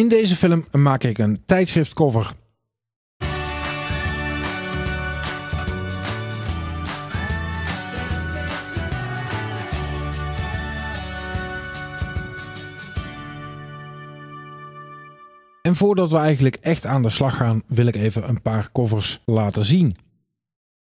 In deze film maak ik een tijdschriftcover. En voordat we eigenlijk echt aan de slag gaan, wil ik even een paar covers laten zien.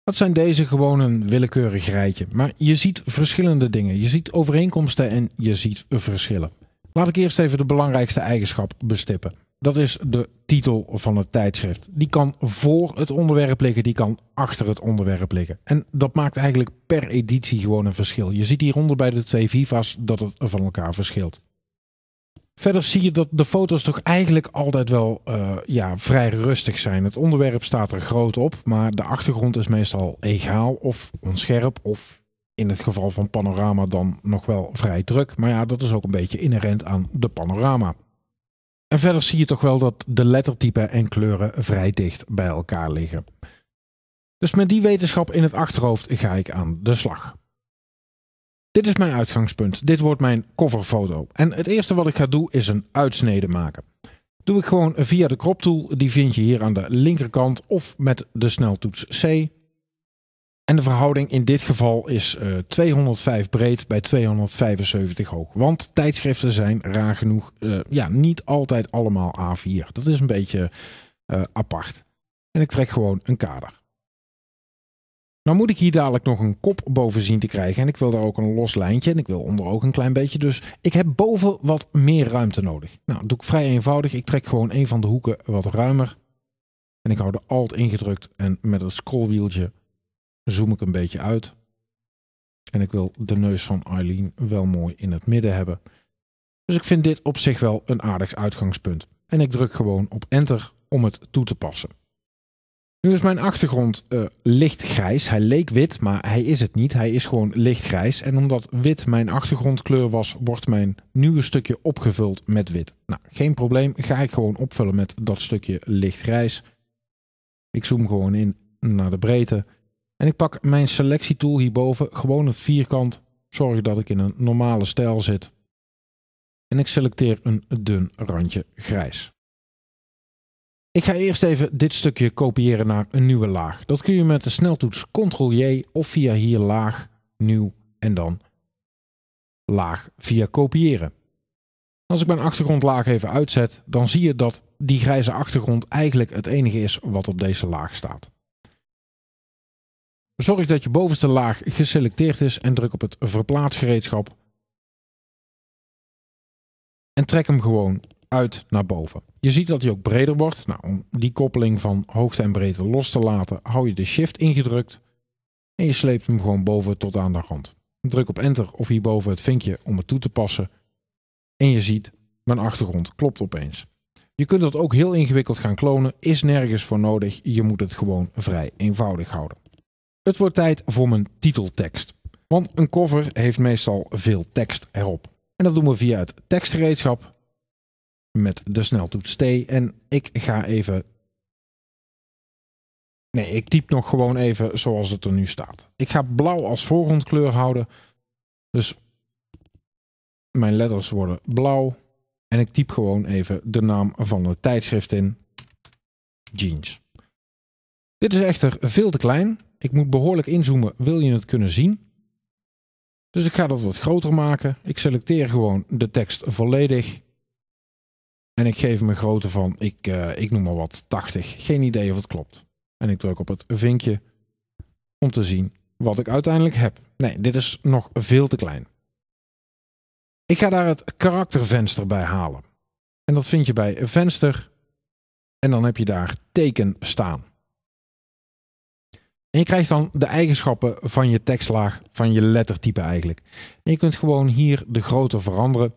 Dat zijn deze, gewoon een willekeurig rijtje. Maar je ziet verschillende dingen. Je ziet overeenkomsten en je ziet verschillen. Laat ik eerst even de belangrijkste eigenschap bestippen. Dat is de titel van het tijdschrift. Die kan voor het onderwerp liggen, die kan achter het onderwerp liggen. En dat maakt eigenlijk per editie gewoon een verschil. Je ziet hieronder bij de twee Viva's dat het van elkaar verschilt. Verder zie je dat de foto's toch eigenlijk altijd wel vrij rustig zijn. Het onderwerp staat er groot op, maar de achtergrond is meestal egaal of onscherp. Of in het geval van panorama dan nog wel vrij druk. Maar ja, dat is ook een beetje inherent aan de panorama. En verder zie je toch wel dat de lettertypen en kleuren vrij dicht bij elkaar liggen. Dus met die wetenschap in het achterhoofd ga ik aan de slag. Dit is mijn uitgangspunt. Dit wordt mijn coverfoto. En het eerste wat ik ga doen is een uitsnede maken. Doe ik gewoon via de crop tool. Die vind je hier aan de linkerkant of met de sneltoets C. En de verhouding in dit geval is 205 breed bij 275 hoog. Want tijdschriften zijn raar genoeg niet altijd allemaal A4. Dat is een beetje apart. En ik trek gewoon een kader. Nou moet ik hier dadelijk nog een kop boven zien te krijgen en ik wil daar ook een los lijntje en ik wil onder ook een klein beetje. Dus ik heb boven wat meer ruimte nodig. Nou, dat doe ik vrij eenvoudig. Ik trek gewoon een van de hoeken wat ruimer en ik hou de Alt ingedrukt en met het scrollwieltje zoom ik een beetje uit. En ik wil de neus van Arlene wel mooi in het midden hebben. Dus ik vind dit op zich wel een aardig uitgangspunt. En ik druk gewoon op Enter om het toe te passen. Nu is mijn achtergrond lichtgrijs. Hij leek wit, maar hij is het niet. Hij is gewoon lichtgrijs. En omdat wit mijn achtergrondkleur was, wordt mijn nieuwe stukje opgevuld met wit. Nou, geen probleem. Ga ik gewoon opvullen met dat stukje lichtgrijs. Ik zoom gewoon in naar de breedte. En ik pak mijn selectietool hierboven, gewoon het vierkant. Zorg dat ik in een normale stijl zit. En ik selecteer een dun randje grijs. Ik ga eerst even dit stukje kopiëren naar een nieuwe laag. Dat kun je met de sneltoets Ctrl-J of via hier laag, nieuw en dan laag via kopiëren. Als ik mijn achtergrondlaag even uitzet, dan zie je dat die grijze achtergrond eigenlijk het enige is wat op deze laag staat. Zorg dat je bovenste laag geselecteerd is en druk op het verplaatsgereedschap. En trek hem gewoon uit naar boven. Je ziet dat hij ook breder wordt. Nou, om die koppeling van hoogte en breedte los te laten, hou je de shift ingedrukt en je sleept hem gewoon boven tot aan de rand. Druk op Enter of hierboven het vinkje om het toe te passen en je ziet, mijn achtergrond klopt opeens. Je kunt dat ook heel ingewikkeld gaan klonen, is nergens voor nodig. Je moet het gewoon vrij eenvoudig houden. Het wordt tijd voor mijn titeltekst, want een cover heeft meestal veel tekst erop. En dat doen we via het tekstgereedschap met de sneltoets T en ik ga even... Nee, ik typ nog gewoon even zoals het er nu staat. Ik ga blauw als voorgrondkleur houden. Dus mijn letters worden blauw. En ik typ gewoon even de naam van het tijdschrift in. Jeans. Dit is echter veel te klein. Ik moet behoorlijk inzoomen, wil je het kunnen zien. Dus ik ga dat wat groter maken. Ik selecteer gewoon de tekst volledig. En ik geef hem een grootte van, ik noem maar wat, 80. Geen idee of het klopt. En ik druk op het vinkje om te zien wat ik uiteindelijk heb. Nee, dit is nog veel te klein. Ik ga daar het karaktervenster bij halen. En dat vind je bij venster. En dan heb je daar teken staan. En je krijgt dan de eigenschappen van je tekstlaag, van je lettertype eigenlijk. En je kunt gewoon hier de grootte veranderen.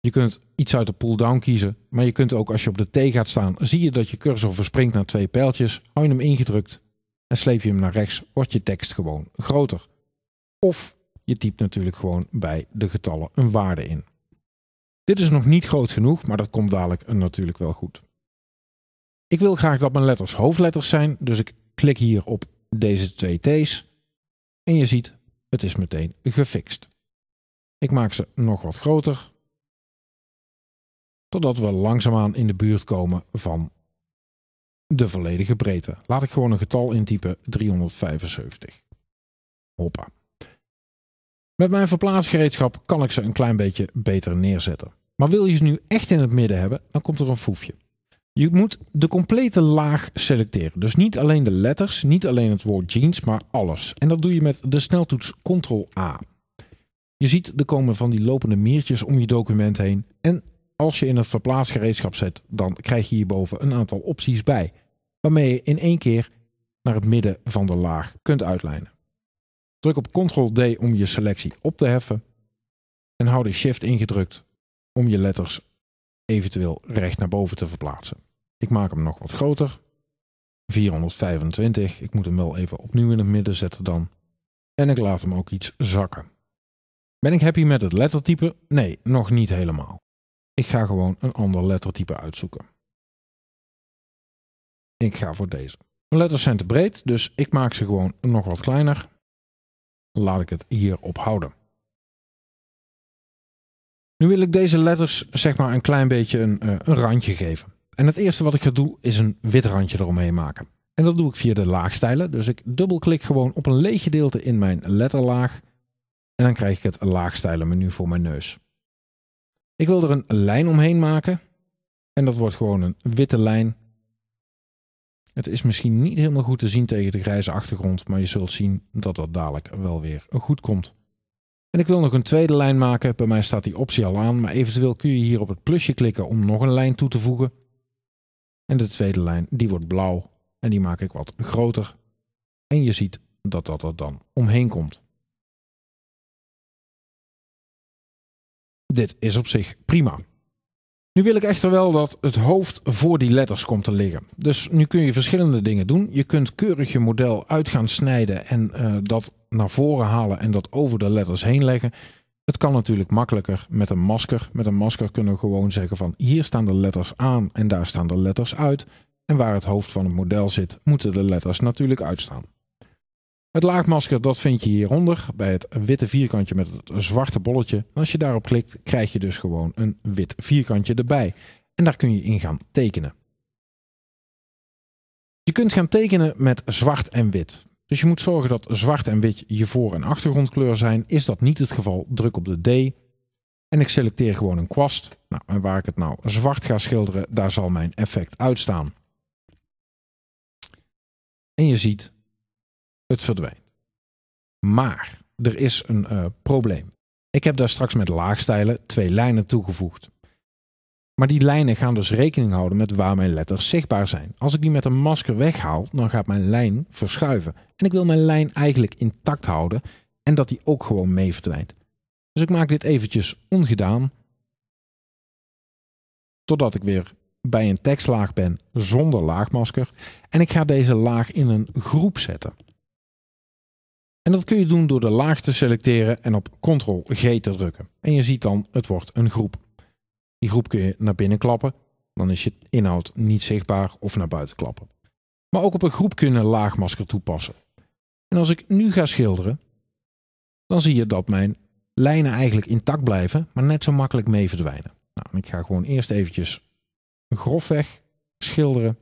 Je kunt iets uit de pull-down kiezen, maar je kunt ook als je op de T gaat staan, zie je dat je cursor verspringt naar twee pijltjes, hou je hem ingedrukt en sleep je hem naar rechts, wordt je tekst gewoon groter. Of je typt natuurlijk gewoon bij de getallen een waarde in. Dit is nog niet groot genoeg, maar dat komt dadelijk natuurlijk wel goed. Ik wil graag dat mijn letters hoofdletters zijn, dus ik klik hier op deze twee T's en je ziet, het is meteen gefixt. Ik maak ze nog wat groter. totdat we langzaamaan in de buurt komen van de volledige breedte. Laat ik gewoon een getal intypen, 375. Hoppa. Met mijn verplaatsgereedschap kan ik ze een klein beetje beter neerzetten. Maar wil je ze nu echt in het midden hebben, dan komt er een foefje. Je moet de complete laag selecteren. Dus niet alleen de letters, niet alleen het woord jeans, maar alles. En dat doe je met de sneltoets Ctrl-A. Je ziet, er komen van die lopende miertjes om je document heen. En als je in het verplaatsgereedschap zet, dan krijg je hierboven een aantal opties bij. Waarmee je in één keer naar het midden van de laag kunt uitlijnen. Druk op Ctrl-D om je selectie op te heffen. En hou de Shift ingedrukt om je letters eventueel recht naar boven te verplaatsen. Ik maak hem nog wat groter. 425. Ik moet hem wel even opnieuw in het midden zetten dan. En ik laat hem ook iets zakken. Ben ik happy met het lettertype? Nee, nog niet helemaal. Ik ga gewoon een ander lettertype uitzoeken. Ik ga voor deze. De letters zijn te breed, dus ik maak ze gewoon nog wat kleiner. Laat ik het hierop houden. Nu wil ik deze letters zeg maar een klein beetje een randje geven. En het eerste wat ik ga doen is een wit randje eromheen maken. En dat doe ik via de laagstijlen. Dus ik dubbelklik gewoon op een leeg gedeelte in mijn letterlaag. En dan krijg ik het laagstijlenmenu voor mijn neus. Ik wil er een lijn omheen maken. En dat wordt gewoon een witte lijn. Het is misschien niet helemaal goed te zien tegen de grijze achtergrond. Maar je zult zien dat dat dadelijk wel weer goed komt. En ik wil nog een tweede lijn maken. Bij mij staat die optie al aan. Maar eventueel kun je hier op het plusje klikken om nog een lijn toe te voegen. En de tweede lijn, die wordt blauw. En die maak ik wat groter. En je ziet dat dat er dan omheen komt. Dit is op zich prima. Nu wil ik echter wel dat het hoofd voor die letters komt te liggen. Dus nu kun je verschillende dingen doen. Je kunt keurig je model uit gaan snijden en dat naar voren halen en dat over de letters heen leggen. Het kan natuurlijk makkelijker met een masker. Met een masker kunnen we gewoon zeggen van hier staan de letters aan en daar staan de letters uit. En waar het hoofd van het model zit, moeten de letters natuurlijk uitstaan. Het laagmasker, dat vind je hieronder, bij het witte vierkantje met het zwarte bolletje. Als je daarop klikt, krijg je dus gewoon een wit vierkantje erbij. En daar kun je in gaan tekenen. Je kunt gaan tekenen met zwart en wit. Dus je moet zorgen dat zwart en wit je voor- en achtergrondkleur zijn. Is dat niet het geval, druk op de D. En ik selecteer gewoon een kwast. Nou, en waar ik het nou zwart ga schilderen, daar zal mijn effect uitstaan. En je ziet... het verdwijnt. Maar er is een probleem. Ik heb daar straks met laagstijlen twee lijnen toegevoegd. Maar die lijnen gaan dus rekening houden met waar mijn letters zichtbaar zijn. Als ik die met een masker weghaal, dan gaat mijn lijn verschuiven. En ik wil mijn lijn eigenlijk intact houden en dat die ook gewoon mee verdwijnt. Dus ik maak dit eventjes ongedaan. Totdat ik weer bij een tekstlaag ben zonder laagmasker. En ik ga deze laag in een groep zetten. En dat kun je doen door de laag te selecteren en op Ctrl-G te drukken. En je ziet dan, het wordt een groep. Die groep kun je naar binnen klappen, dan is je inhoud niet zichtbaar, of naar buiten klappen. Maar ook op een groep kun je een laagmasker toepassen. En als ik nu ga schilderen, dan zie je dat mijn lijnen eigenlijk intact blijven, maar net zo makkelijk mee verdwijnen. Nou, ik ga gewoon eerst eventjes grofweg schilderen.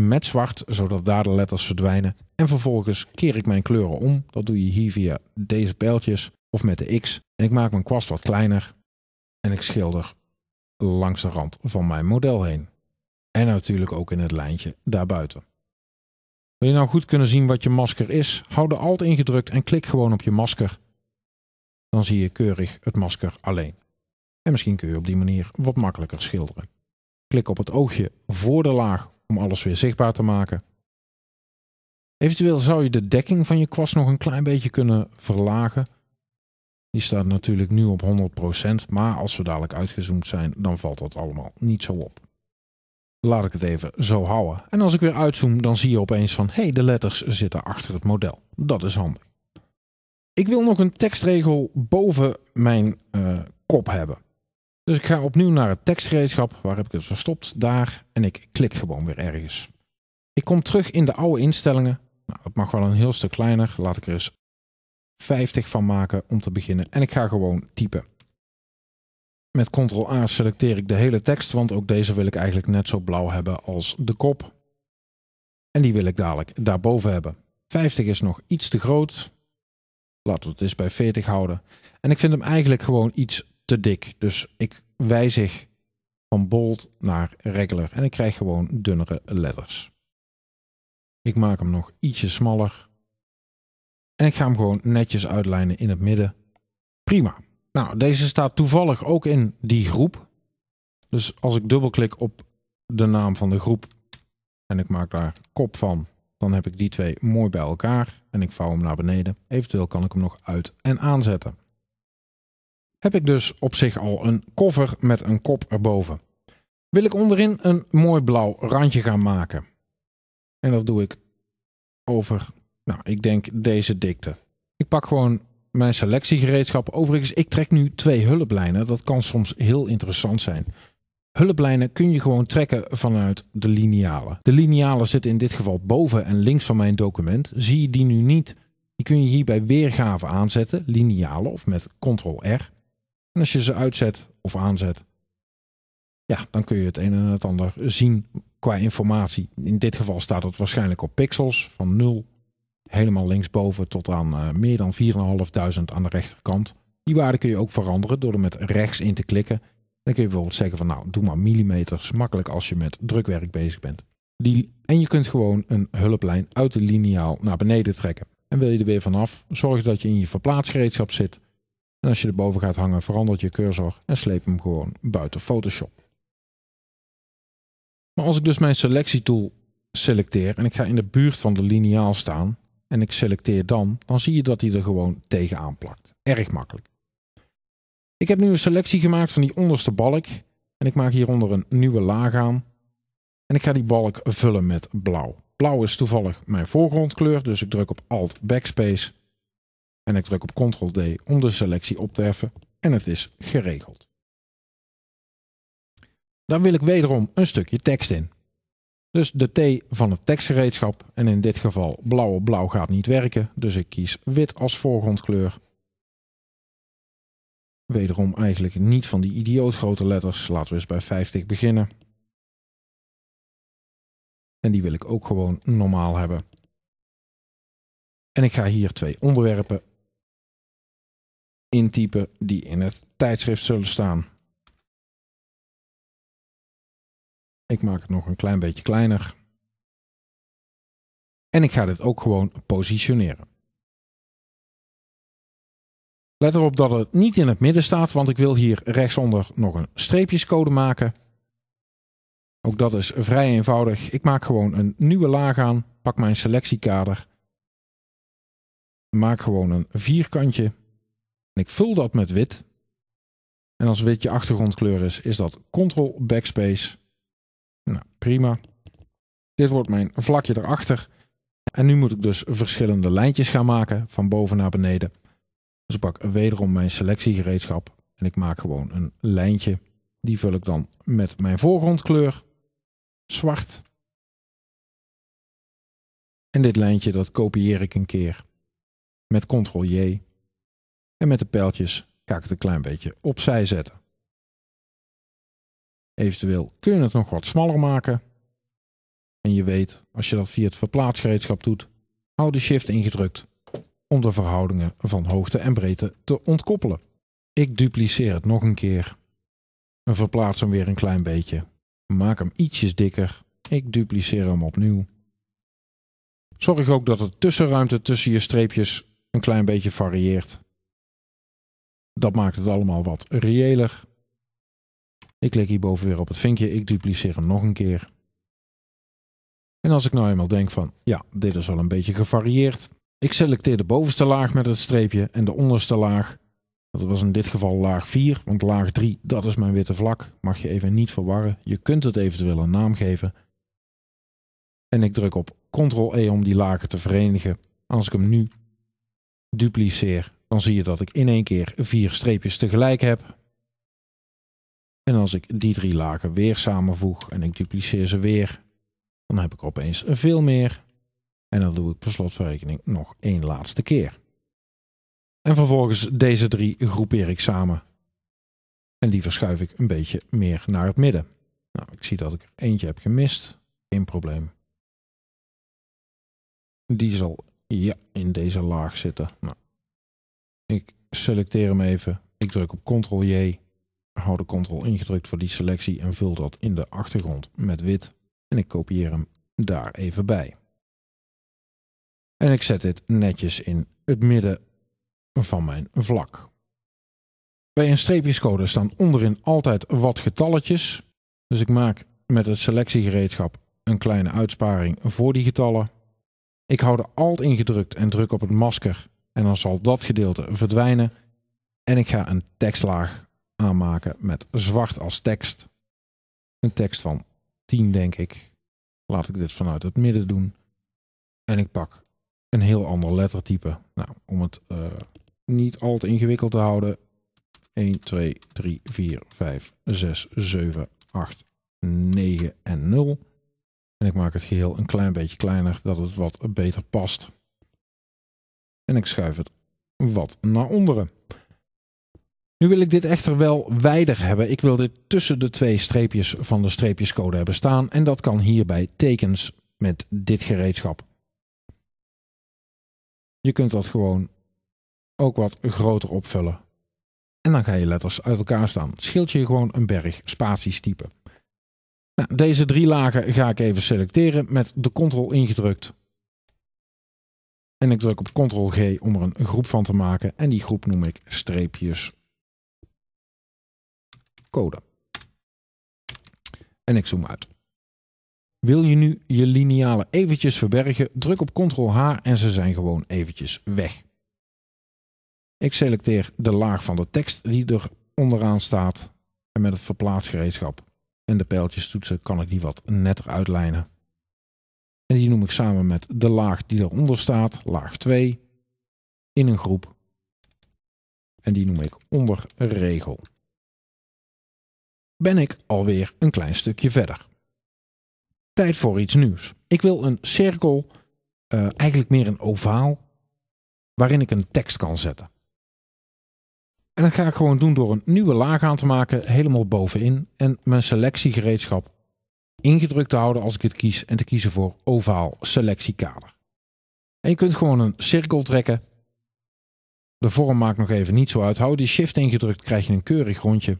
Met zwart, zodat daar de letters verdwijnen. En vervolgens keer ik mijn kleuren om. Dat doe je hier via deze pijltjes of met de X. En ik maak mijn kwast wat kleiner. En ik schilder langs de rand van mijn model heen. En natuurlijk ook in het lijntje daarbuiten. Wil je nou goed kunnen zien wat je masker is? Hou de Alt ingedrukt en klik gewoon op je masker. Dan zie je keurig het masker alleen. En misschien kun je op die manier wat makkelijker schilderen. Klik op het oogje voor de laag om alles weer zichtbaar te maken. Eventueel zou je de dekking van je kwast nog een klein beetje kunnen verlagen. Die staat natuurlijk nu op 100%, maar als we dadelijk uitgezoomd zijn, dan valt dat allemaal niet zo op. Laat ik het even zo houden. En als ik weer uitzoom, dan zie je opeens van, hé, de letters zitten achter het model. Dat is handig. Ik wil nog een tekstregel boven mijn kop hebben. Dus ik ga opnieuw naar het tekstgereedschap. Waar heb ik het verstopt? Daar. En ik klik gewoon weer ergens. Ik kom terug in de oude instellingen. Nou, dat mag wel een heel stuk kleiner. Laat ik er eens 50 van maken om te beginnen. En ik ga gewoon typen. Met Ctrl-A selecteer ik de hele tekst, want ook deze wil ik eigenlijk net zo blauw hebben als de kop. En die wil ik dadelijk daarboven hebben. 50 is nog iets te groot. Laten we het eens bij 40 houden. En ik vind hem eigenlijk gewoon iets te dik. Dus ik wijzig van bold naar regular. En ik krijg gewoon dunnere letters. Ik maak hem nog ietsje smaller. En ik ga hem gewoon netjes uitlijnen in het midden. Prima. Nou, deze staat toevallig ook in die groep. Dus als ik dubbelklik op de naam van de groep en ik maak daar kop van, dan heb ik die twee mooi bij elkaar en ik vouw hem naar beneden. Eventueel kan ik hem nog uit- en aanzetten. Heb ik dus op zich al een cover met een kop erboven. Wil ik onderin een mooi blauw randje gaan maken. En dat doe ik over, nou, ik denk deze dikte. Ik pak gewoon mijn selectiegereedschap. Overigens, ik trek nu twee hulplijnen. Dat kan soms heel interessant zijn. Hulplijnen kun je gewoon trekken vanuit de linealen. De linealen zitten in dit geval boven en links van mijn document. Zie je die nu niet? Die kun je hier bij weergave aanzetten. Linealen of met Ctrl-R. En als je ze uitzet of aanzet, ja, dan kun je het een en het ander zien qua informatie. In dit geval staat het waarschijnlijk op pixels van 0. Helemaal linksboven tot aan meer dan 4.500 aan de rechterkant. Die waarde kun je ook veranderen door er met rechts in te klikken. Dan kun je bijvoorbeeld zeggen van nou, doe maar millimeters. Makkelijk als je met drukwerk bezig bent. En je kunt gewoon een hulplijn uit de lineaal naar beneden trekken. En wil je er weer vanaf, zorg dat je in je verplaatsgereedschap zit. En als je erboven gaat hangen, verandert je cursor en sleep hem gewoon buiten Photoshop. Maar als ik dus mijn selectietool selecteer en ik ga in de buurt van de lineaal staan en ik selecteer dan zie je dat hij er gewoon tegenaan plakt. Erg makkelijk. Ik heb nu een selectie gemaakt van die onderste balk. En ik maak hieronder een nieuwe laag aan. En ik ga die balk vullen met blauw. Blauw is toevallig mijn voorgrondkleur, dus ik druk op Alt Backspace. En ik druk op Ctrl-D om de selectie op te heffen. En het is geregeld. Daar wil ik wederom een stukje tekst in. Dus de T van het tekstgereedschap, en in dit geval blauw op blauw gaat niet werken, dus ik kies wit als voorgrondkleur. Wederom eigenlijk niet van die idioot grote letters, laten we eens bij 50 beginnen. En die wil ik ook gewoon normaal hebben. En ik ga hier twee onderwerpen intypen die in het tijdschrift zullen staan. Ik maak het nog een klein beetje kleiner. En ik ga dit ook gewoon positioneren. Let erop dat het niet in het midden staat, want ik wil hier rechtsonder nog een streepjescode maken. Ook dat is vrij eenvoudig. Ik maak gewoon een nieuwe laag aan, pak mijn selectiekader. Maak gewoon een vierkantje. En ik vul dat met wit. En als wit je achtergrondkleur is, is dat Ctrl Backspace. Nou, prima. Dit wordt mijn vlakje erachter. En nu moet ik dus verschillende lijntjes gaan maken, van boven naar beneden. Dus ik pak wederom mijn selectiegereedschap en ik maak gewoon een lijntje. Die vul ik dan met mijn voorgrondkleur, zwart. En dit lijntje, dat kopieer ik een keer met Ctrl-J. En met de pijltjes ga ik het een klein beetje opzij zetten. Eventueel kun je het nog wat smaller maken. En je weet, als je dat via het verplaatsgereedschap doet, hou de shift ingedrukt om de verhoudingen van hoogte en breedte te ontkoppelen. Ik dupliceer het nog een keer. En verplaats hem weer een klein beetje. Maak hem ietsjes dikker. Ik dupliceer hem opnieuw. Zorg ook dat de tussenruimte tussen je streepjes een klein beetje varieert. Dat maakt het allemaal wat reëler. Ik klik hierboven weer op het vinkje. Ik dupliceer hem nog een keer. En als ik nou eenmaal denk van, ja, dit is wel een beetje gevarieerd. Ik selecteer de bovenste laag met het streepje en de onderste laag. Dat was in dit geval laag 4, want laag 3, dat is mijn witte vlak. Mag je even niet verwarren. Je kunt het eventueel een naam geven. En ik druk op Ctrl-E om die lagen te verenigen. Als ik hem nu dupliceer, dan zie je dat ik in één keer 4 streepjes tegelijk heb. En als ik die 3 lagen weer samenvoeg en ik dupliceer ze weer, dan heb ik opeens veel meer. En dat doe ik per slotverrekening nog één laatste keer. En vervolgens deze 3 groepeer ik samen. En die verschuif ik een beetje meer naar het midden. Nou, ik zie dat ik er eentje heb gemist. Geen probleem. Die zal in deze laag zitten. Nou, ik selecteer hem even. Ik druk op Ctrl-J. Hou de Ctrl ingedrukt voor die selectie en vul dat in de achtergrond met wit. En ik kopieer hem daar even bij. En ik zet dit netjes in het midden van mijn vlak. Bij een streepjescode staan onderin altijd wat getalletjes. Dus ik maak met het selectiegereedschap een kleine uitsparing voor die getallen. Ik hou de Alt ingedrukt en druk op het masker. En dan zal dat gedeelte verdwijnen. En ik ga een tekstlaag aanmaken met zwart als tekst. Een tekst van 10 denk ik. Laat ik dit vanuit het midden doen. En ik pak een heel ander lettertype. Nou, om het niet al te ingewikkeld te houden. 1, 2, 3, 4, 5, 6, 7, 8, 9 en 0. En ik maak het geheel een klein beetje kleiner, dat het wat beter past. En ik schuif het wat naar onderen. Nu wil ik dit echter wel wijder hebben. Ik wil dit tussen de twee streepjes van de streepjescode hebben staan. En dat kan hier bij tekens met dit gereedschap. Je kunt dat gewoon ook wat groter opvullen. En dan ga je letters uit elkaar staan. Scheelt je gewoon een berg spaties typen. Nou, deze drie lagen ga ik even selecteren met de Ctrl ingedrukt. En ik druk op Ctrl-G om er een groep van te maken. En die groep noem ik streepjes code. En ik zoom uit. Wil je nu je linealen eventjes verbergen? Druk op Ctrl-H en ze zijn gewoon eventjes weg. Ik selecteer de laag van de tekst die er onderaan staat. En met het verplaatsgereedschap en de pijltjes toetsen kan ik die wat netter uitlijnen. En die noem ik samen met de laag die eronder staat, laag 2, in een groep. En die noem ik onderregel. Ben ik alweer een klein stukje verder. Tijd voor iets nieuws. Ik wil een cirkel, eigenlijk meer een ovaal, waarin ik een tekst kan zetten. En dat ga ik gewoon doen door een nieuwe laag aan te maken, helemaal bovenin. En mijn selectiegereedschap ingedrukt te houden als ik het kies en te kiezen voor ovaal selectiekader. En je kunt gewoon een cirkel trekken. De vorm maakt nog even niet zo uit. Hou die shift ingedrukt, krijg je een keurig rondje.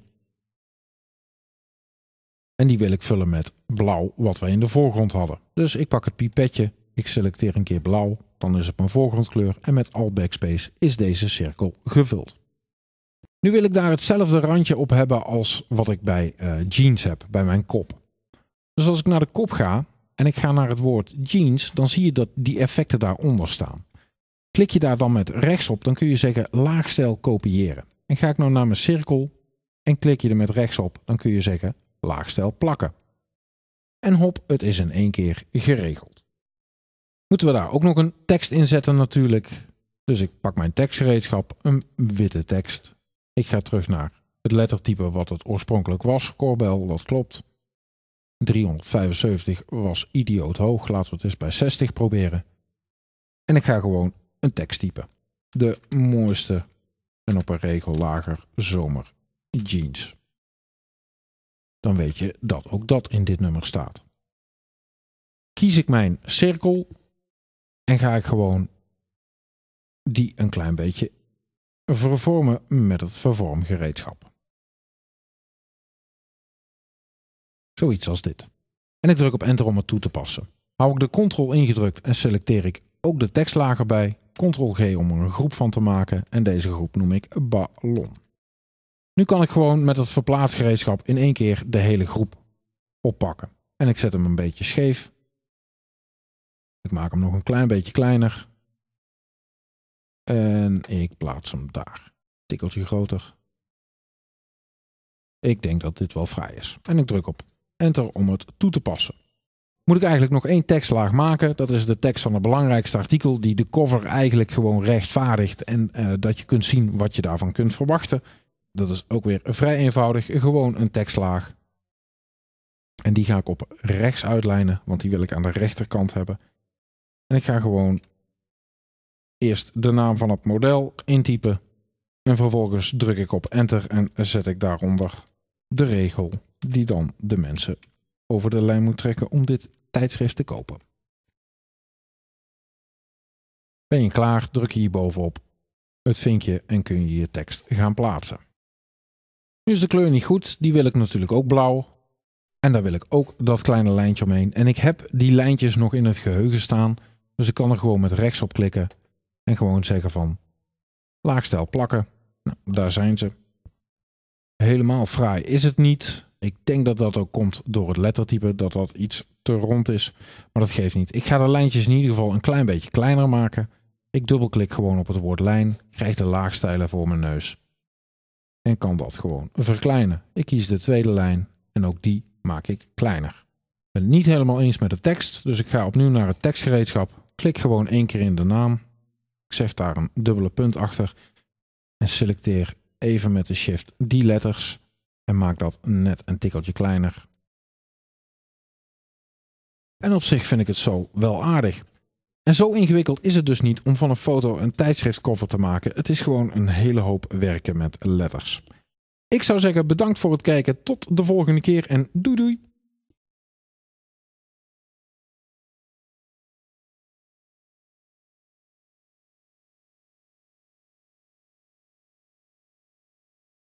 En die wil ik vullen met blauw, wat wij in de voorgrond hadden. Dus ik pak het pipetje, ik selecteer een keer blauw. Dan is het mijn voorgrondkleur en met Alt Backspace is deze cirkel gevuld. Nu wil ik daar hetzelfde randje op hebben als wat ik bij jeans heb, bij mijn kop. Dus als ik naar de kop ga en ik ga naar het woord jeans, dan zie je dat die effecten daaronder staan. Klik je daar dan met rechts op, dan kun je zeggen laagstijl kopiëren. En ga ik nou naar mijn cirkel en klik je er met rechts op, dan kun je zeggen laagstijl plakken. En hop, het is in één keer geregeld. Moeten we daar ook nog een tekst in zetten natuurlijk. Dus ik pak mijn tekstgereedschap, een witte tekst. Ik ga terug naar het lettertype wat het oorspronkelijk was. Corbel, dat klopt. 375 was idioot hoog. Laten we het eens bij 60 proberen. En ik ga gewoon een tekst typen. De mooiste en op een regel lager zomer jeans. Dan weet je dat ook dat in dit nummer staat. Kies ik mijn cirkel. En ga ik gewoon die een klein beetje vervormen met het vervormgereedschap. Zoiets als dit. En ik druk op Enter om het toe te passen. Hou ik de Ctrl ingedrukt en selecteer ik ook de tekstlaag erbij. Ctrl-G om er een groep van te maken. En deze groep noem ik ballon. Nu kan ik gewoon met het verplaatsgereedschap in één keer de hele groep oppakken. En ik zet hem een beetje scheef. Ik maak hem nog een klein beetje kleiner. En ik plaats hem daar. Tikkeltje groter. Ik denk dat dit wel vrij is. En ik druk op Enter om het toe te passen. Moet ik eigenlijk nog één tekstlaag maken. Dat is de tekst van het belangrijkste artikel. Die de cover eigenlijk gewoon rechtvaardigt. En dat je kunt zien wat je daarvan kunt verwachten. Dat is ook weer vrij eenvoudig. Gewoon een tekstlaag. En die ga ik op rechts uitlijnen. Want die wil ik aan de rechterkant hebben. En ik ga gewoon eerst de naam van het model intypen. En vervolgens druk ik op enter en zet ik daaronder de regel die dan de mensen over de lijn moet trekken om dit tijdschrift te kopen. Ben je klaar, druk je hierbovenop het vinkje en kun je je tekst gaan plaatsen. Nu is de kleur niet goed, die wil ik natuurlijk ook blauw. En daar wil ik ook dat kleine lijntje omheen. En ik heb die lijntjes nog in het geheugen staan, dus ik kan er gewoon met rechts op klikken en gewoon zeggen van laagstijl plakken. Nou, daar zijn ze. Helemaal fraai is het niet. Ik denk dat dat ook komt door het lettertype, dat dat iets te rond is. Maar dat geeft niet. Ik ga de lijntjes in ieder geval een klein beetje kleiner maken. Ik dubbelklik gewoon op het woord lijn, krijg de laagstijlen voor mijn neus. En kan dat gewoon verkleinen. Ik kies de tweede lijn en ook die maak ik kleiner. Ik ben het niet helemaal eens met de tekst, dus ik ga opnieuw naar het tekstgereedschap. Klik gewoon 1 keer in de naam. Ik zeg daar een dubbele punt achter. En selecteer even met de shift die letters. En maak dat net een tikkeltje kleiner. En op zich vind ik het zo wel aardig. En zo ingewikkeld is het dus niet om van een foto een tijdschriftcover te maken. Het is gewoon een hele hoop werken met letters. Ik zou zeggen bedankt voor het kijken. Tot de volgende keer en doei doei.